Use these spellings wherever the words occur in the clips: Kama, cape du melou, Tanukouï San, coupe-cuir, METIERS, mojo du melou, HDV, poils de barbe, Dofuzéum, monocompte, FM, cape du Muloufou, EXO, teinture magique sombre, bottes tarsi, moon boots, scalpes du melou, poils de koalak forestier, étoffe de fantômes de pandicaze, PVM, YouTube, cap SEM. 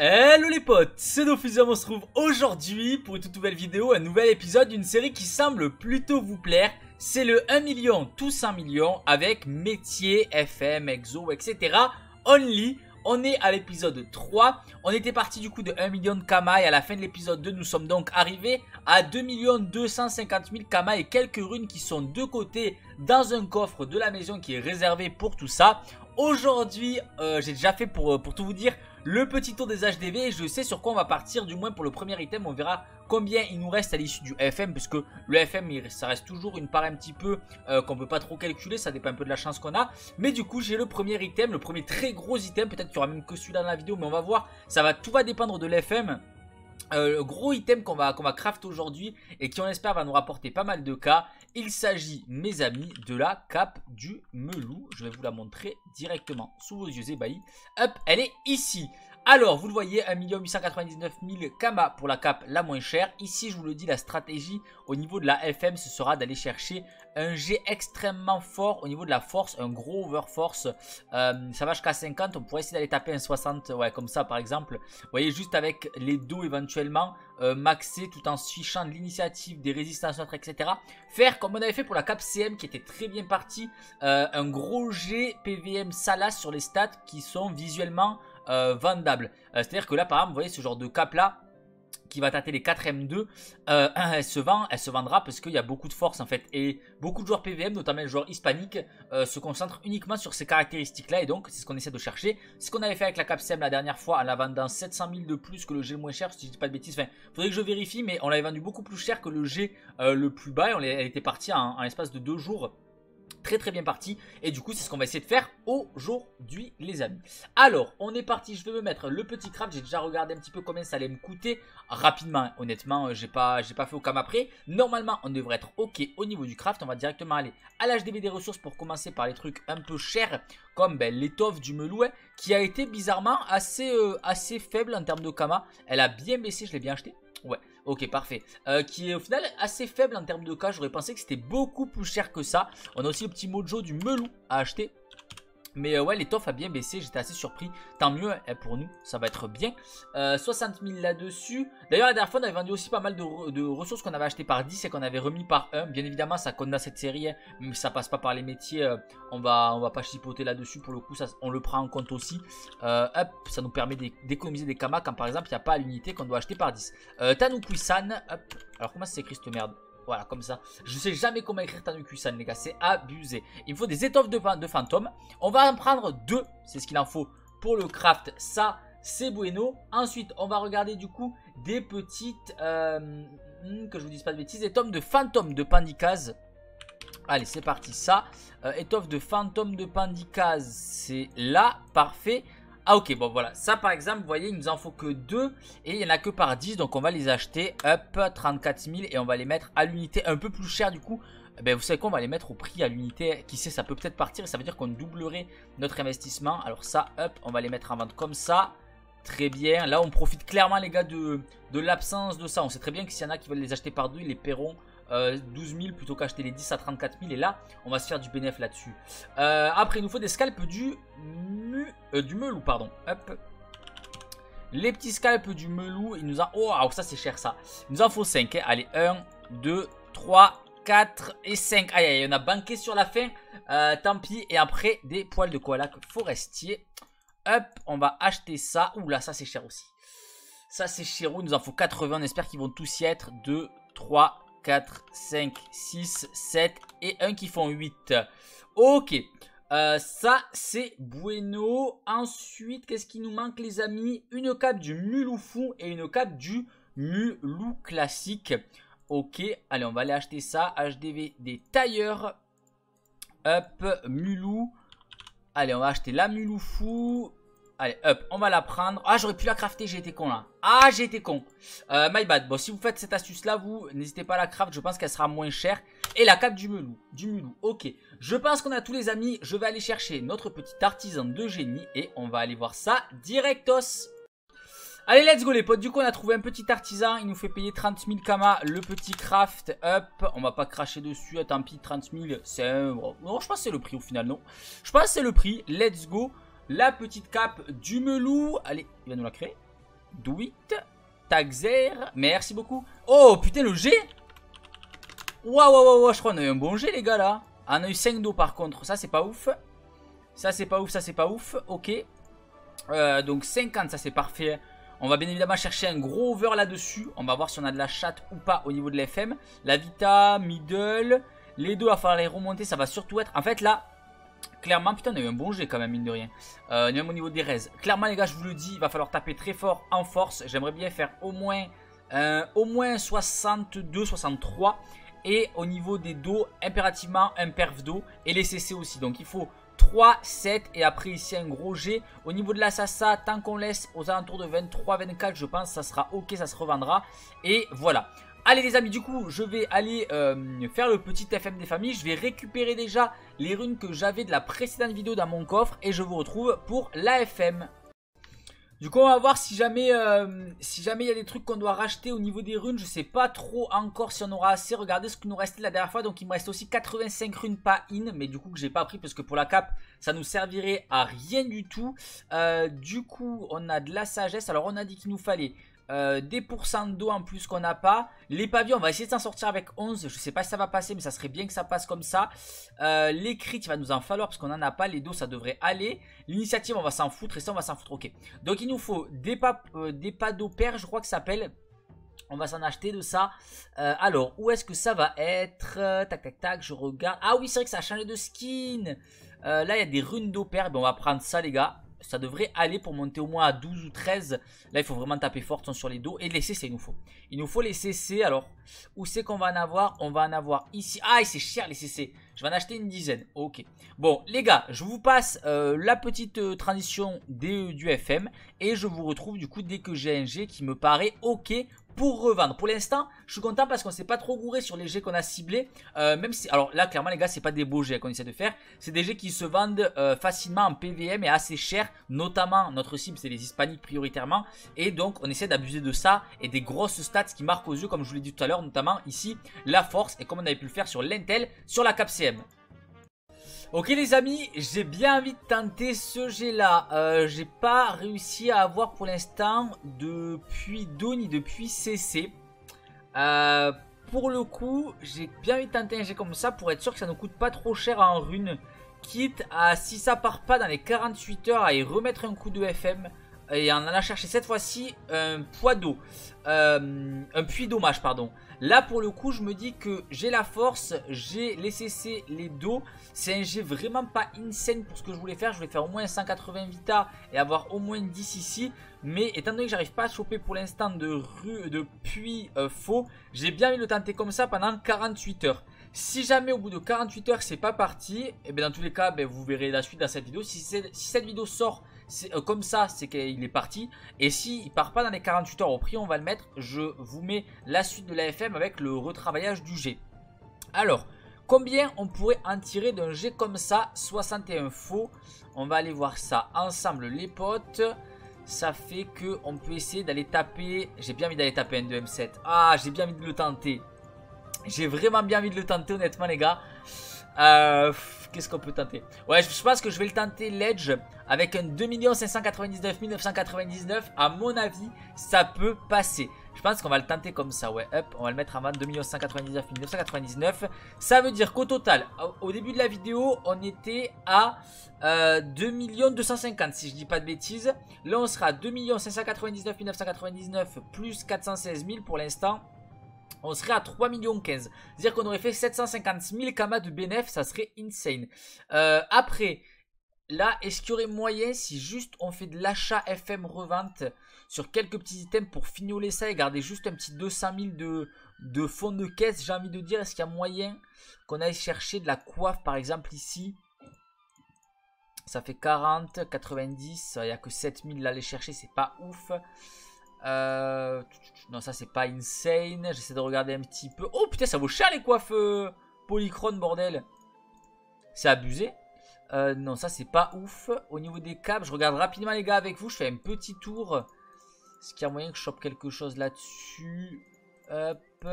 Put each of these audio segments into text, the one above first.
Hello les potes, c'est Dofuzéum, on se retrouve aujourd'hui pour une toute nouvelle vidéo, un nouvel épisode d'une série qui semble plutôt vous plaire. C'est le 1 million, tous 1 million, avec métier, FM, EXO, etc. Only, on est à l'épisode 3, on était parti du coup de 1 million de Kama et à la fin de l'épisode 2 nous sommes donc arrivés à 2 250 000 Kama et quelques runes qui sont de côté dans un coffre de la maison qui est réservé pour tout ça. Aujourd'hui, j'ai déjà fait pour tout vous dire le petit tour des HDV et je sais sur quoi on va partir, du moins pour le premier item. On verra combien il nous reste à l'issue du FM, parce que le FM ça reste toujours une part un petit peu qu'on peut pas trop calculer, ça dépend un peu de la chance qu'on a. Mais du coup j'ai le premier item, le premier très gros item, peut-être qu'il y aura même que celui-là dans la vidéo, mais on va voir, tout va dépendre de l'FM. Le gros item qu'on va craft aujourd'hui et qui on espère va nous rapporter pas mal de cas. Il s'agit, mes amis, de la cape du melou. Je vais vous la montrer directement sous vos yeux ébahis. Hop, elle est ici. Alors, vous le voyez, 1 899 000 Kama pour la cape la moins chère. Ici, je vous le dis, la stratégie au niveau de la FM, ce sera d'aller chercher un jet extrêmement fort au niveau de la force, un gros overforce. Ça va jusqu'à 50, on pourrait essayer d'aller taper un 60, ouais, comme ça par exemple. Vous voyez, juste avec les dos éventuellement, maxer tout en se fichant de l'initiative, des résistances, etc. Faire comme on avait fait pour la cap SEM qui était très bien partie, un gros jet PVM salas sur les stats qui sont visuellement... vendable, c'est-à-dire que là par exemple vous voyez ce genre de cape là qui va tâter les 4 M2, elle se vendra parce qu'il y a beaucoup de force en fait, et beaucoup de joueurs PVM, notamment les joueurs hispaniques, se concentrent uniquement sur ces caractéristiques là, et donc c'est ce qu'on essaie de chercher. Ce qu'on avait fait avec la cap SEM la dernière fois en la vendant 700 000 de plus que le jet le moins cher, si je dis pas de bêtises, enfin faudrait que je vérifie, mais on l'avait vendu beaucoup plus cher que le jet le plus bas, et elle était partie en l'espace de 2 jours. Très bien parti, et du coup c'est ce qu'on va essayer de faire aujourd'hui les amis. Alors on est parti, je vais me mettre le petit craft. J'ai déjà regardé un petit peu combien ça allait me coûter rapidement, honnêtement j'ai pas fait au cam après. Normalement on devrait être ok au niveau du craft. On va directement aller à l'HDV des ressources pour commencer par les trucs un peu chers, comme ben, l'étoffe du melou, hein, qui a été bizarrement assez faible en termes de Kama. Elle a bien baissé, je l'ai bien acheté. Ouais, ok, parfait. Qui est au final assez faible en termes de cas. J'aurais pensé que c'était beaucoup plus cher que ça. On a aussi le petit mojo du melou à acheter. Mais ouais, l'étoffe a bien baissé, j'étais assez surpris. Tant mieux, hein, pour nous, ça va être bien. 60 000 là-dessus. D'ailleurs, la dernière fois, on avait vendu aussi pas mal de ressources qu'on avait achetées par 10 et qu'on avait remis par 1. Bien évidemment, ça compte dans cette série, hein, mais ça passe pas par les métiers. On va pas chipoter là-dessus. Pour le coup, ça, on le prend en compte aussi. Hop, ça nous permet d'économiser des kamas quand, par exemple, il n'y a pas à l'unité qu'on doit acheter par 10. Tanukouï San, hop. Alors, comment ça s'écrit cette merde? Voilà, comme ça. Je sais jamais comment écrire Tanukouï San, les gars. C'est abusé. Il me faut des étoffes de fantômes. On va en prendre 2. C'est ce qu'il en faut pour le craft. Ça, c'est bueno. Ensuite, on va regarder du coup des petites... que je vous dise pas de bêtises. Étoffes de fantômes de pandicaze. Allez, c'est parti. Ça. Étoffe de fantômes de pandicaze. C'est là. Parfait. Ah ok, bon voilà, ça par exemple, vous voyez, il nous en faut que 2 et il n'y en a que par 10, donc on va les acheter, hop, 34 000 et on va les mettre à l'unité, un peu plus cher du coup. Ben, vous savez qu'on va les mettre au prix à l'unité, qui sait, ça peut peut-être partir et ça veut dire qu'on doublerait notre investissement. Alors ça, hop, on va les mettre en vente comme ça. Très bien, là on profite clairement les gars de l'absence de ça. On sait très bien que s'il y en a qui veulent les acheter par 2, ils les paieront 12 000 plutôt qu'acheter les 10 à 34 000, et là on va se faire du bénéfice là-dessus. Après il nous faut des scalpes du melou, pardon. Hop. Les petits scalpes du melou, il nous en... Oh, ça c'est cher ça. Il nous en faut 5. Hein. Allez, 1, 2, 3, 4 et 5. Aïe, aïe, on a banqué sur la fin. Tant pis. Et après, des poils de koalak forestier. Hop, on va acheter ça. Ouh là, ça c'est cher aussi. Ça c'est cher. Il nous en faut 80. On espère qu'ils vont tous y être. 2, 3, 4, 5, 6, 7 et 1 qui font 8. Ok. Ça c'est bueno. Ensuite, qu'est-ce qui nous manque les amis? Une cape du Muloufou et une cape du melou classique. Ok, allez on va aller acheter ça. HDV des tailleurs. Hop, mulou. Allez on va acheter la Muloufou. Allez hop, on va la prendre. Ah j'aurais pu la crafter, j'ai été con là. Ah j'ai été con, my bad. Bon si vous faites cette astuce là, vous n'hésitez pas à la craft. Je pense qu'elle sera moins chère. Et la cape du melou, ok. Je pense qu'on a tous les amis, je vais aller chercher notre petit artisan de génie et on va aller voir ça directos. Allez let's go les potes, du coup on a trouvé un petit artisan, il nous fait payer 30 000 Kama le petit craft, hop, on va pas cracher dessus, tant pis, 30 000, c'est un... Non je pense que c'est le prix au final, non. Je pense que c'est le prix, let's go, la petite cape du melou, allez, il va nous la créer, Douit, Taxer, merci beaucoup. Oh putain, le G. Waouh, waouh, waouh, je crois qu'on a eu un bon G, les gars, là. On a eu 5 dos par contre, ça c'est pas ouf. Ça c'est pas ouf, ça c'est pas ouf. Ok. Donc 50, ça c'est parfait. On va bien évidemment chercher un gros over là-dessus. On va voir si on a de la chatte ou pas au niveau de l'FM. La Vita, Middle. Les deux, il va falloir les remonter. Ça va surtout être... En fait, là, clairement... Putain, on a eu un bon jet quand même, mine de rien. Même au niveau des raises. Clairement, les gars, je vous le dis, il va falloir taper très fort en force. J'aimerais bien faire au moins 62, 63. Et au niveau des dos, impérativement, un perf dos. Et les CC aussi. Donc, il faut... 3, 7 et après ici un gros G. Au niveau de la Sasa, tant qu'on laisse aux alentours de 23, 24, je pense ça sera ok, ça se revendra. Et voilà. Allez les amis, du coup je vais aller faire le petit FM des familles. Je vais récupérer déjà les runes que j'avais de la précédente vidéo dans mon coffre. Et je vous retrouve pour la FM. Du coup on va voir si jamais il y a des trucs qu'on doit racheter au niveau des runes. Je sais pas trop encore si on aura assez. Regardez ce qui nous restait la dernière fois. Donc il me reste aussi 85 runes pas in. Mais du coup que j'ai pas pris parce que pour la cape ça nous servirait à rien du tout. Du coup on a de la sagesse. Alors on a dit qu'il nous fallait des pourcents d'eau en plus qu'on n'a pas. Les pavillons on va essayer de s'en sortir avec 11. Je sais pas si ça va passer mais ça serait bien que ça passe comme ça. Les crits il va nous en falloir parce qu'on en a pas. Les dos ça devrait aller. L'initiative on va s'en foutre et ça on va s'en foutre, ok. Donc il nous faut des pas d'eau paires je crois que ça s'appelle. On va s'en acheter de ça. Alors où est-ce que ça va être? Tac tac tac je regarde. Ah oui c'est vrai que ça a changé de skin. Là il y a des runes d'eau paires. Bon on va prendre ça les gars. Ça devrait aller pour monter au moins à 12 ou 13. Là il faut vraiment taper fort sur les dos. Et les CC il nous faut. Il nous faut les CC. Alors où c'est qu'on va en avoir? On va en avoir ici. Ah c'est cher les CC. Je vais en acheter une dizaine. Ok. Bon les gars je vous passe la petite transition du FM. Et je vous retrouve du coup dès que j'ai un G qui me paraît ok pour revendre. Pour l'instant je suis content parce qu'on s'est pas trop gouré sur les jets qu'on a ciblés, même si, alors là clairement les gars c'est pas des beaux jets qu'on essaie de faire, c'est des jets qui se vendent facilement en PVM et assez cher. Notamment notre cible c'est les hispaniques prioritairement et donc on essaie d'abuser de ça et des grosses stats qui marquent aux yeux comme je vous l'ai dit tout à l'heure, notamment ici la force et comme on avait pu le faire sur l'intel sur la cap SEM. Ok les amis, j'ai bien envie de tenter ce jet là, j'ai pas réussi à avoir pour l'instant depuis Do ni depuis CC. Pour le coup, j'ai bien envie de tenter un jet comme ça pour être sûr que ça ne coûte pas trop cher en runes. Quitte à si ça part pas dans les 48 heures à y remettre un coup de FM et en allant chercher cette fois-ci un poids d'eau, un puits dommage pardon. Là pour le coup je me dis que j'ai la force, j'ai les CC, les dos. C'est un G vraiment pas insane pour ce que je voulais faire. Je voulais faire au moins 180 Vita et avoir au moins 10 ici. Mais étant donné que j'arrive pas à choper pour l'instant de puits faux, j'ai bien envie de le tenter comme ça pendant 48 heures. Si jamais au bout de 48 heures c'est pas parti, et bien dans tous les cas vous verrez la suite dans cette vidéo. Si cette vidéo sort comme ça c'est qu'il est parti. Et s'il part pas dans les 48 heures au prix on va le mettre. Je vous mets la suite de la FM avec le retravaillage du G. Alors combien on pourrait en tirer d'un G comme ça? 61 faux. On va aller voir ça ensemble les potes. Ça fait que on peut essayer d'aller taper. J'ai bien envie d'aller taper un 2M7. Ah j'ai bien envie de le tenter. J'ai vraiment bien envie de le tenter honnêtement les gars. Qu'est-ce qu'on peut tenter? Ouais je pense que je vais le tenter l'edge avec un 2 599 999. À mon avis ça peut passer. Je pense qu'on va le tenter comme ça. Ouais hop on va le mettre en vente 2 599 999. Ça veut dire qu'au total au début de la vidéo on était à 2 250 000 si je dis pas de bêtises. Là on sera à 2 599 999 plus 416 000 pour l'instant. On serait à 3 015 000. C'est-à-dire qu'on aurait fait 750 000 kamas de bénéf. Ça serait insane. Après, là, est-ce qu'il y aurait moyen si juste on fait de l'achat FM revente sur quelques petits items pour fignoler ça et garder juste un petit 200 000 de fond de caisse, j'ai envie de dire. Est-ce qu'il y a moyen qu'on aille chercher de la coiffe par exemple ici? Ça fait 40, 90. Il n'y a que 7 000 là à aller chercher. C'est pas ouf. Non ça c'est pas insane. J'essaie de regarder un petit peu. Oh putain ça vaut cher les coiffes polychrone bordel. C'est abusé. Non ça c'est pas ouf. Au niveau des caps je regarde rapidement les gars avec vous. Je fais un petit tour. Est-ce qu'il y a moyen que je chope quelque chose là-dessus? Hop.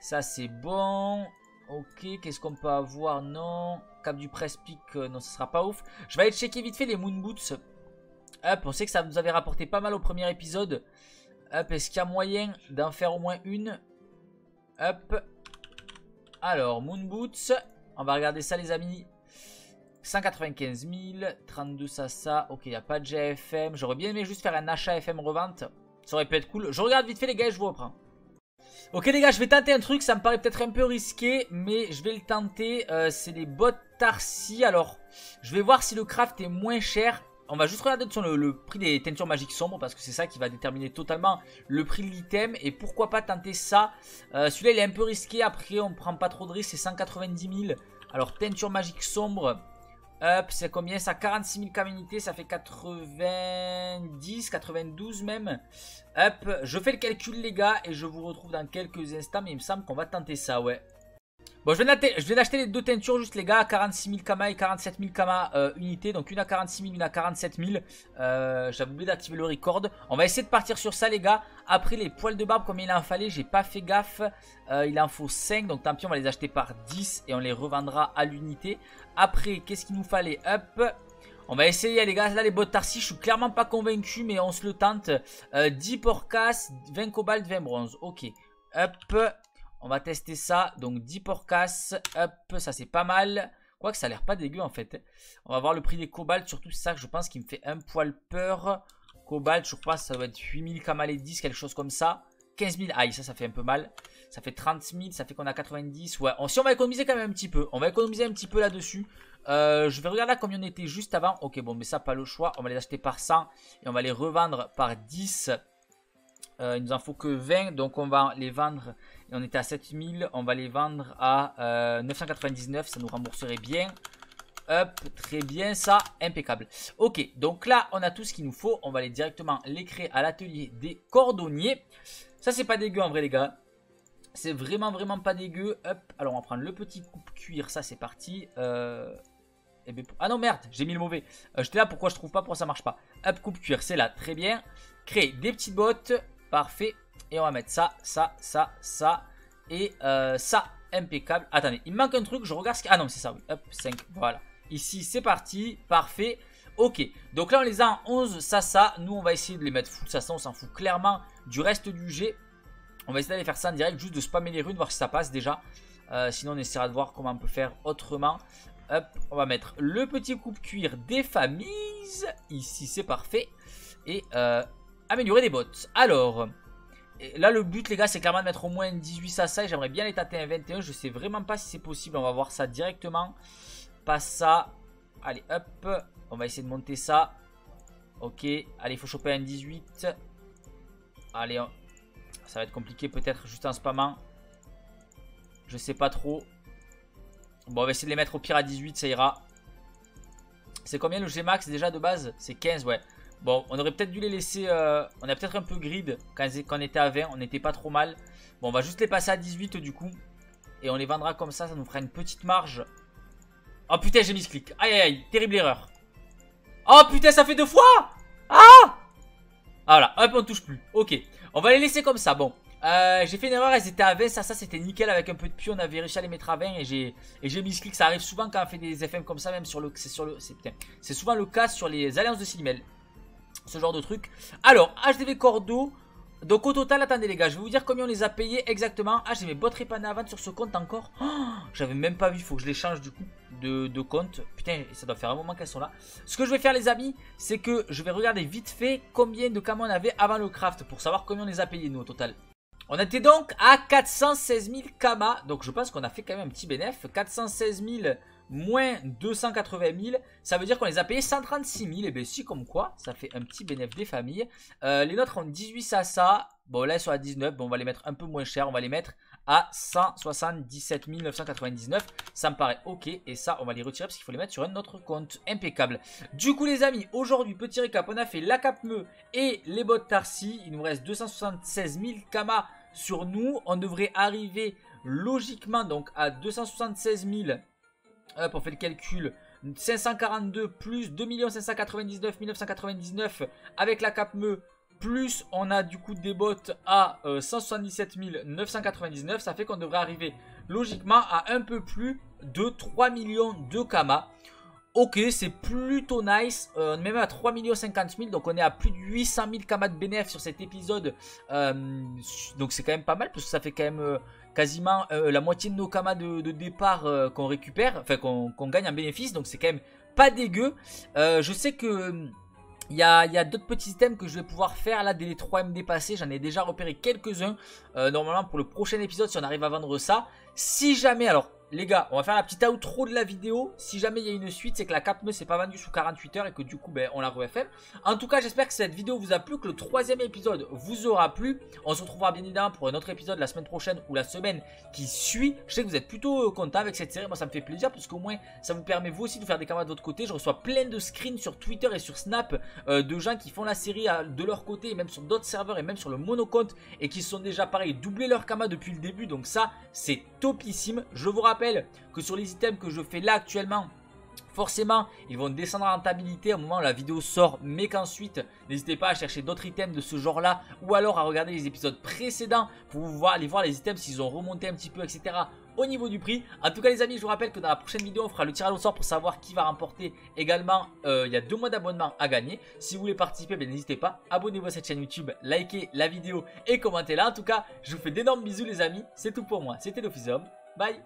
Ça c'est bon. Ok qu'est-ce qu'on peut avoir? Non. Cap du Prespic non ça sera pas ouf. Je vais aller checker vite fait les moon boots. up. On sait que ça nous avait rapporté pas mal au premier épisode. Up, est-ce qu'il y a moyen d'en faire au moins une? Up. Alors, moon boots. On va regarder ça, les amis. 195 000. 32, ça. Ok, il n'y a pas de GFM. J'aurais bien aimé juste faire un achat FM revente. Ça aurait pu être cool. Je regarde vite fait, les gars, et je vous reprends. Ok les gars, je vais tenter un truc, ça me paraît peut-être un peu risqué, mais je vais le tenter. C'est des bottes tarsi. Alors, je vais voir si le craft est moins cher. On va juste regarder le prix des teintures magiques sombres, parce que c'est ça qui va déterminer totalement le prix de l'item. Et pourquoi pas tenter ça. Celui-là il est un peu risqué, après on prend pas trop de risques, c'est 190 000. Alors teinture magique sombre, hop, c'est combien ça? 46 000 communautés, ça fait 90, 92 même. Hop, je fais le calcul les gars et je vous retrouve dans quelques instants, mais il me semble qu'on va tenter ça, ouais. Bon, je vais l'acheter les deux teintures juste les gars, à 46 000 kama et 47 000 kama unités, donc une à 46 000, une à 47 000. J'avais oublié d'activer le record. On va essayer de partir sur ça les gars. Après les poils de barbe, combien il en fallait? J'ai pas fait gaffe, il en faut 5, donc tant pis, on va les acheter par 10 et on les revendra à l'unité. Après, qu'est-ce qu'il nous fallait? Hop, on va essayer les gars, là les bottes tarsi, je suis clairement pas convaincu, mais on se le tente. 10 porcas, 20 cobalt, 20 bronze, ok. Hop, on va tester ça, donc 10 porcas, hop, ça c'est pas mal. Quoique ça a l'air pas dégueu en fait. On va voir le prix des cobalt, surtout c'est ça que je pense qui me fait un poil peur. Cobalt, je crois que ça doit être 8000 kamalé 10, quelque chose comme ça. 15 000, aïe, ça fait un peu mal. Ça fait 30 000, ça fait qu'on a 90. Ouais, si on va économiser quand même un petit peu. On va économiser un petit peu là-dessus. Je vais regarder combien on était juste avant. Ok, bon, mais ça, pas le choix. On va les acheter par 100 et on va les revendre par 10. Il nous en faut que 20, donc on va les vendre. Et on était à 7 000, on va les vendre à 999. Ça nous rembourserait bien. Hop, très bien, ça, impeccable. Ok, donc là, on a tout ce qu'il nous faut. On va aller directement les créer à l'atelier des cordonniers. Ça, c'est pas dégueu en vrai, les gars. C'est vraiment pas dégueu. Hop, alors on va prendre le petit coupe-cuir. Ça, c'est parti. Eh ben, ah non, merde, j'ai mis le mauvais. J'étais là, pourquoi je trouve pas, pourquoi ça marche pas. Hop, coupe-cuir, c'est là, très bien. Créer des petites bottes, parfait. Et on va mettre ça, ça, ça, ça et ça, impeccable. Attendez, il me manque un truc, je regarde ce qu'il y a. Ah non, c'est ça, oui, hop, 5, voilà. Ici, c'est parti, parfait. Ok, donc là, on les a en 11, ça, ça. Nous, on va essayer de les mettre full, ça, ça, on s'en fout clairement du reste du jet. On va essayer d'aller faire ça en direct, juste de spammer les runes, voir si ça passe déjà. Sinon, on essaiera de voir comment on peut faire autrement. Hop, on va mettre le petit coupe-cuir des familles. Ici, c'est parfait. Et améliorer les bottes. Alors, là, le but, les gars, c'est clairement de mettre au moins 18 ça. J'aimerais bien les tâter un 21. Je sais vraiment pas si c'est possible. On va voir ça directement. Pas ça. Allez, hop. On va essayer de monter ça. Ok. Allez, il faut choper un 18. Allez, on... ça va être compliqué peut-être juste en spammant. Je sais pas trop. Bon, on va essayer de les mettre au pire à 18, ça ira. C'est combien le Gmax déjà de base? C'est 15, ouais. Bon, on aurait peut-être dû les laisser... on a peut-être un peu grid quand on était à 20. On n'était pas trop mal. Bon, on va juste les passer à 18 du coup. Et on les vendra comme ça. Ça nous fera une petite marge. Oh putain, j'ai mis ce clic. Aïe, aïe, aïe. Terrible erreur. Oh putain, ça fait deux fois. Ah, voilà, hop, on touche plus. Ok, on va les laisser comme ça. Bon, j'ai fait une erreur, elles étaient à 20. Ça, c'était nickel. Avec un peu de pied, on avait réussi à les mettre à 20. Et j'ai mis ce clic. Ça arrive souvent quand on fait des FM comme ça. Même sur le... C'est souvent le cas sur les alliances de Silimel. Ce genre de truc. Alors, HDV Cordo. Donc au total, attendez les gars, je vais vous dire combien on les a payés exactement. Ah, j'ai mes bottes répanées à vendre sur ce compte encore. Oh, j'avais même pas vu, il faut que je les change du coup de compte. Putain, ça doit faire un moment qu'elles sont là. Ce que je vais faire les amis, c'est que je vais regarder vite fait combien de cam on avait avant le craft pour savoir combien on les a payés nous au total. On était donc à 416 000 kamas, donc je pense qu'on a fait quand même un petit bénéfice. 416 000 moins 280 000, ça veut dire qu'on les a payés 136 000, et bien si comme quoi, ça fait un petit bénéfice des familles. Les nôtres ont 18 ça, bon là ils sont à 19, bon, on va les mettre un peu moins cher, on va les mettre à 177 999, ça me paraît ok, et ça on va les retirer parce qu'il faut les mettre sur un autre compte, impeccable. Du coup les amis, aujourd'hui petit récap, on a fait la cape meu et les bottes tarsi, il nous reste 276 000 kamas sur nous, on devrait arriver logiquement donc à 276 000. Hop, on fait le calcul, 542 plus 2 599 999 avec la cape meu, plus on a du coup des bottes à 177 999, ça fait qu'on devrait arriver logiquement à un peu plus de 3 millions de kamas. Ok, c'est plutôt nice, même à 3 050 000, donc on est à plus de 800 000 kamas de bénéf sur cet épisode, donc c'est quand même pas mal, parce que ça fait quand même quasiment la moitié de nos kamas de départ qu'on récupère, enfin qu'on gagne en bénéfice, donc c'est quand même pas dégueu. Je sais que il y a d'autres petits items que je vais pouvoir faire là dès les 3 MD passés, j'en ai déjà repéré quelques-uns, normalement pour le prochain épisode si on arrive à vendre ça, si jamais, alors... Les gars, on va faire la petite outro de la vidéo. Si jamais il y a une suite, c'est que la cape ne s'est pas vendue sous 48 heures et que du coup, ben, on la re-FM. En tout cas, j'espère que cette vidéo vous a plu, que le 3e épisode vous aura plu. On se retrouvera bien évidemment pour un autre épisode la semaine prochaine ou la semaine qui suit. Je sais que vous êtes plutôt contents avec cette série. Moi, ça me fait plaisir parce qu'au moins, ça vous permet vous aussi de faire des camas de votre côté. Je reçois plein de screens sur Twitter et sur Snap de gens qui font la série de leur côté et même sur d'autres serveurs et même sur le monocompte et qui sont déjà, pareil, doublés leur camas depuis le début. Donc ça, c'est topissime. Je vous rappelle que sur les items que je fais là actuellement, forcément ils vont descendre en rentabilité au moment où la vidéo sort, mais qu'ensuite n'hésitez pas à chercher d'autres items de ce genre là ou alors à regarder les épisodes précédents pour aller voir les items s'ils ont remonté un petit peu, etc. au niveau du prix. En tout cas les amis, je vous rappelle que dans la prochaine vidéo on fera le tirage au sort pour savoir qui va remporter également. Il y a 2 mois d'abonnement à gagner. Si vous voulez participer, n'hésitez pas, abonnez-vous à cette chaîne YouTube, likez la vidéo et commentez-la. En tout cas je vous fais d'énormes bisous les amis, c'est tout pour moi, c'était Dofuzéum, bye.